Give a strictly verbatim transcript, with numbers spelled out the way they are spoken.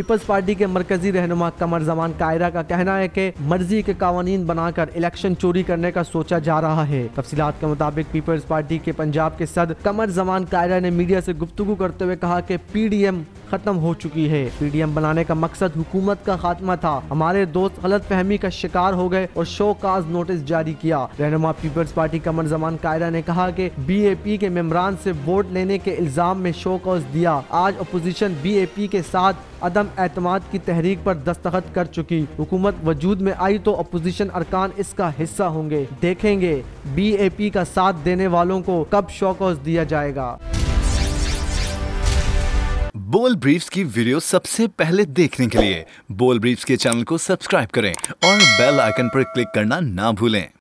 Peoples party के मरकजी रहनुमा कमर ज़मान कायरा का कहना है कि मर्जी के कानून बनाकर इलेक्शन चोरी करने का सोचा जा रहा है। तफसीलात के मुताबिक पीपल्स पार्टी के पंजाब के सदर कमर ज़मान कायरा ने मीडिया से गुफ्तगू करते हुए कहा कि पीडीएम खत्म हो चुकी है। पीडीएम बनाने का मकसद हुकूमत का खात्मा था। हमारे दोस्त गलत फहमी का शिकार हो गए और शो काज नोटिस जारी किया। रहनुमा पीपल्स पार्टी कमर ज़मान कायरा ने कहा कि बीएपी के मेम्बरान से वोट लेने के इल्जाम में शो काज दिया। आज अपोजिशन बीएपी के साथ अदम एतमाद की तहरीक पर दस्तखत कर चुकी। हुकूमत वजूद में आई तो अपोजिशन अरकान इसका हिस्सा होंगे। देखेंगे बीएपी का साथ देने वालों को कब शो काज दिया जाएगा। बोल ब्रीफ्स की वीडियो सबसे पहले देखने के लिए बोल ब्रीफ्स के चैनल को सब्सक्राइब करें और बेल आइकन पर क्लिक करना ना भूलें।